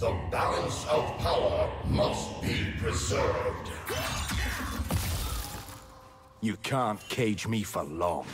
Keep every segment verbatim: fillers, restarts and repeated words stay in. The balance of power must be preserved. You can't cage me for long.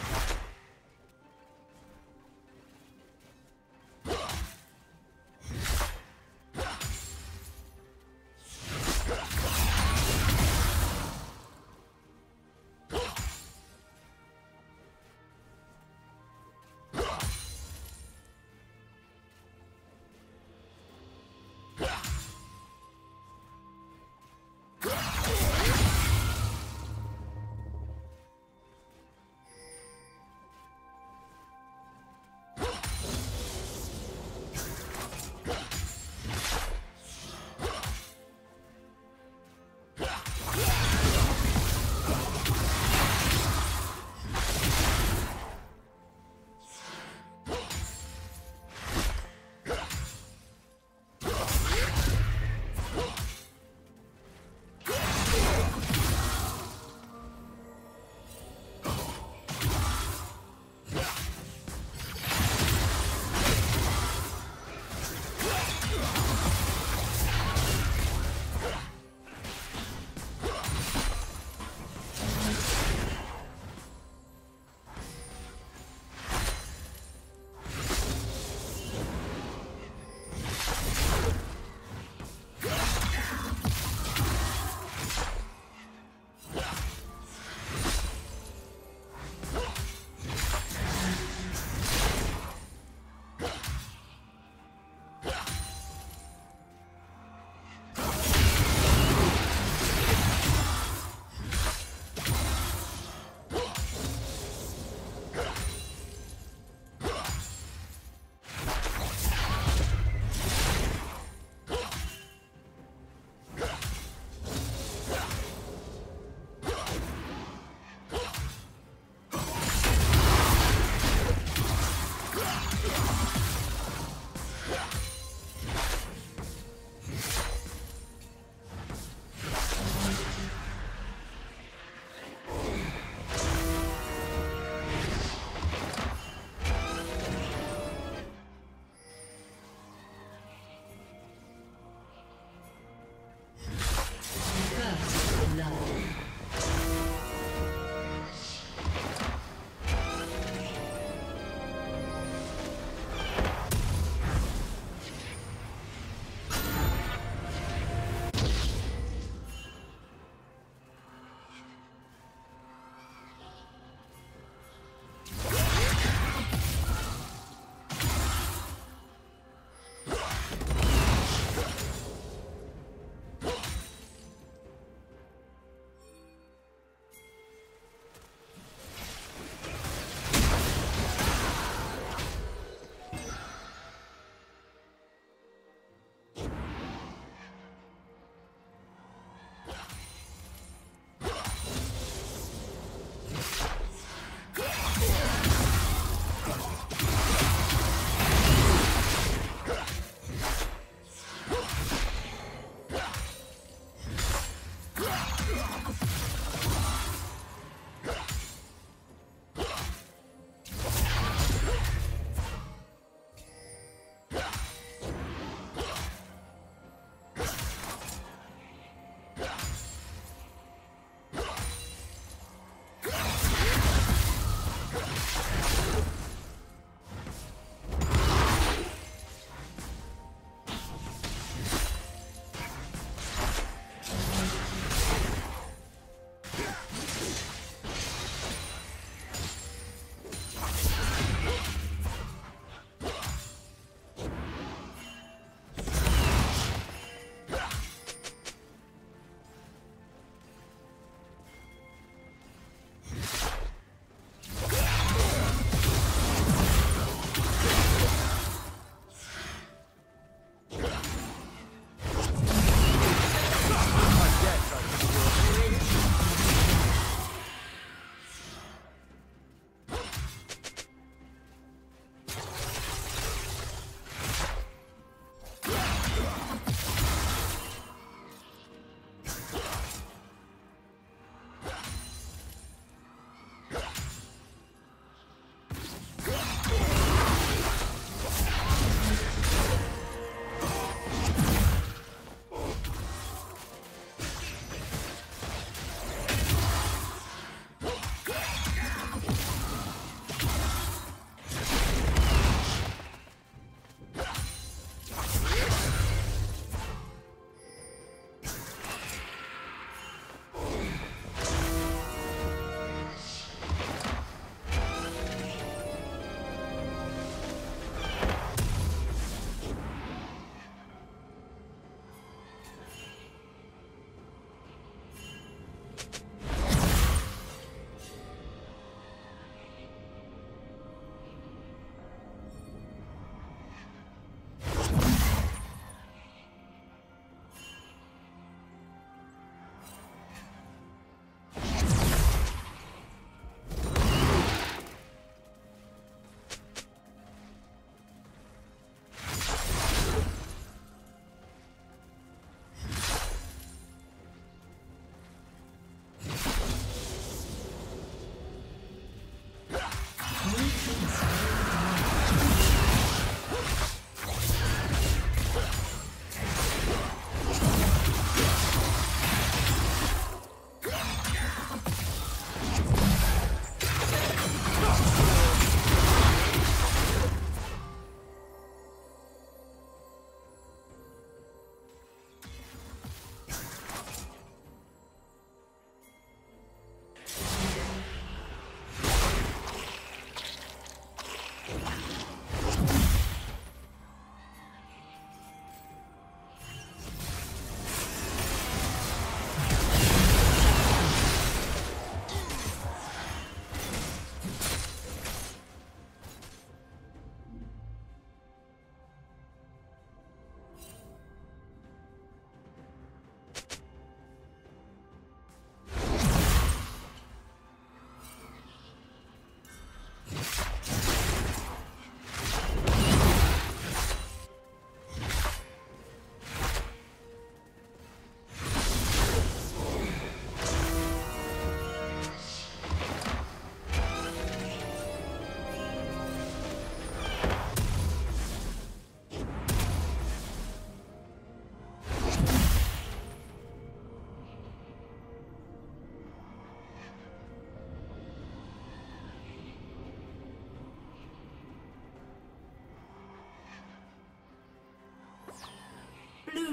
Blue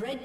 Red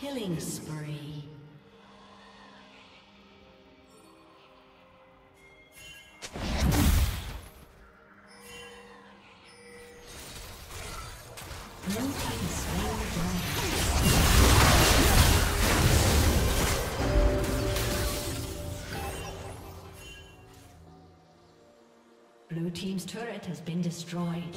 Killing spree. No team slain the dragon. Blue team's turret has been destroyed.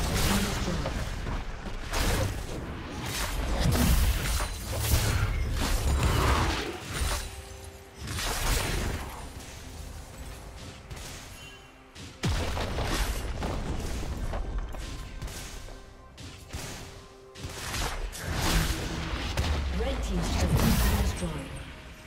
turret has been destroyed.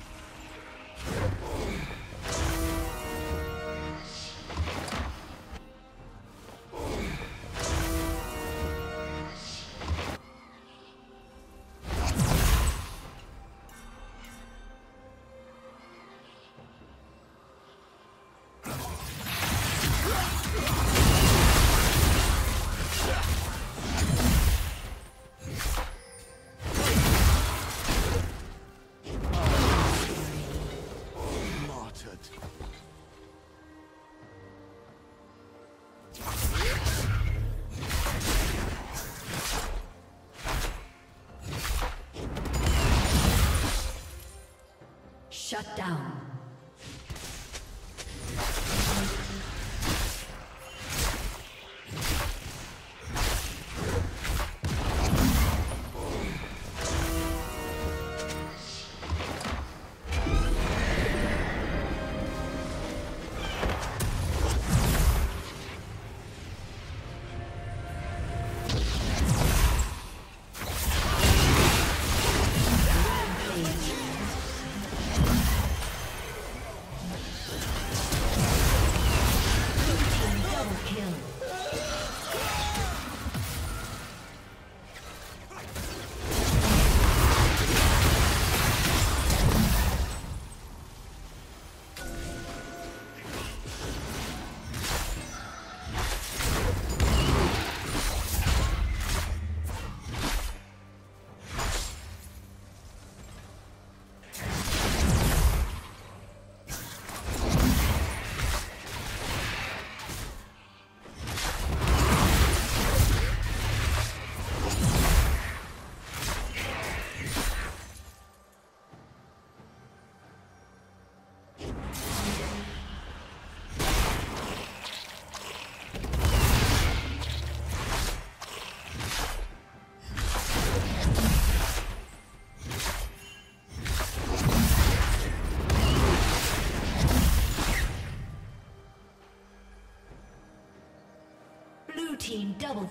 Shut down. Blue team double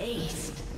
East.